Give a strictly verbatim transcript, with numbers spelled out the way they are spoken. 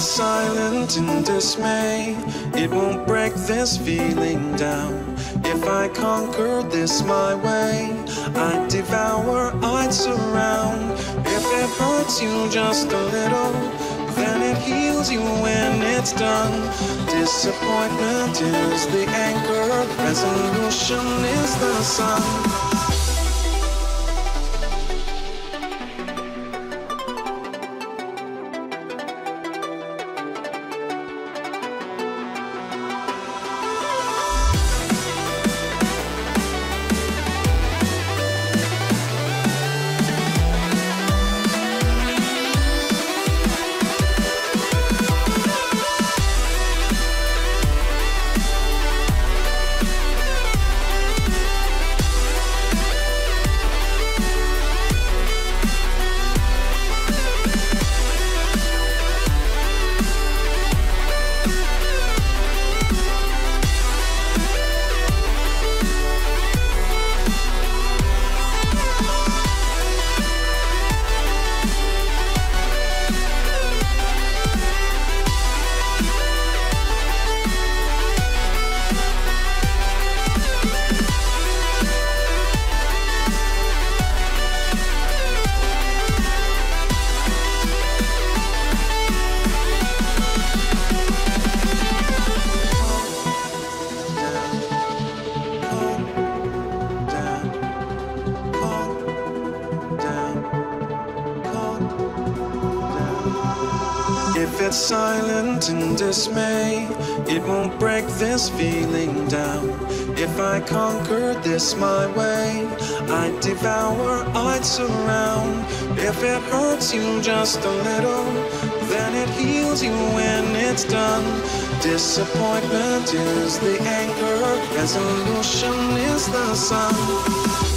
sit silent in dismay. It won't break this feeling down. If I conquered this my way, I'd devour, I'd surround. If it hurts you just a little, then it heals you when it's done. Disappointment is the anchor, resolution is the sun. Silent in dismay, it won't break this feeling down. If I conquered this my way, I'd devour, I'd surround. If it hurts you just a little, then it heals you when it's done. Disappointment is the anchor, resolution is the sun.